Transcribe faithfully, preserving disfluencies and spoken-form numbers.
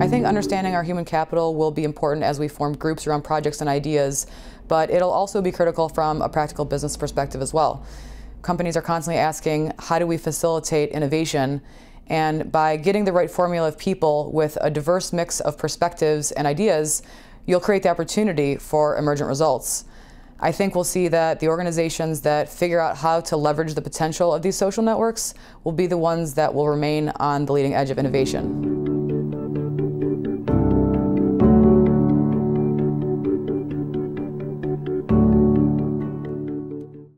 I think understanding our human capital will be important as we form groups around projects and ideas, but it'll also be critical from a practical business perspective as well. Companies are constantly asking, how do we facilitate innovation? And by getting the right formula of people with a diverse mix of perspectives and ideas, you'll create the opportunity for emergent results. I think we'll see that the organizations that figure out how to leverage the potential of these social networks will be the ones that will remain on the leading edge of innovation.